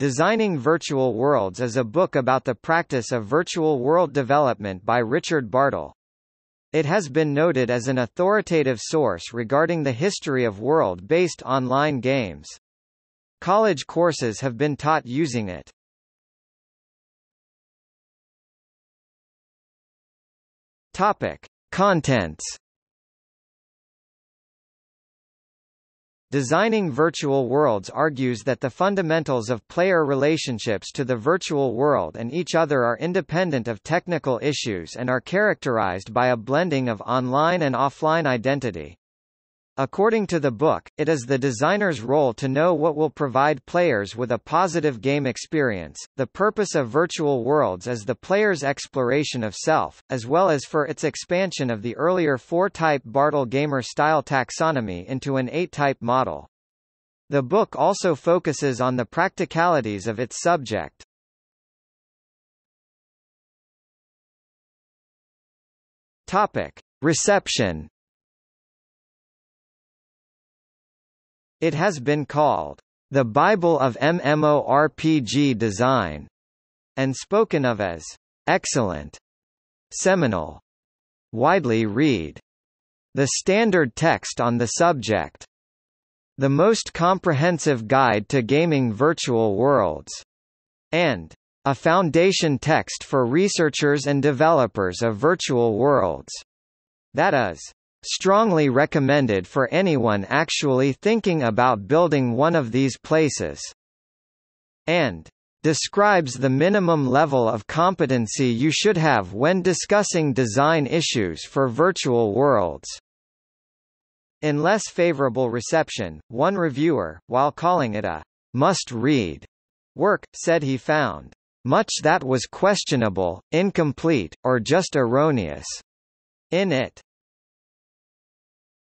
Designing Virtual Worlds is a book about the practice of virtual world development by Richard Bartle. It has been noted as an authoritative source regarding the history of world-based online games. College courses have been taught using it. Topic: Contents. Designing Virtual Worlds argues that the fundamentals of player relationships to the virtual world and each other are independent of technical issues and are characterized by a blending of online and offline identity. According to the book, it is the designer's role to know what will provide players with a positive game experience. The purpose of virtual worlds is the player's exploration of self, as well as for its expansion of the earlier 4-type Bartle Gamer style taxonomy into an 8-type model. The book also focuses on the practicalities of its subject. Topic: Reception. It has been called the Bible of MMORPG design and spoken of as excellent, seminal, widely read, the standard text on the subject, the most comprehensive guide to gaming virtual worlds, and a foundation text for researchers and developers of virtual worlds. That is strongly recommended for anyone actually thinking about building one of these places, and describes the minimum level of competency you should have when discussing design issues for virtual worlds. In less favorable reception, one reviewer, while calling it a must-read work, said he found much that was questionable, incomplete, or just erroneous in it.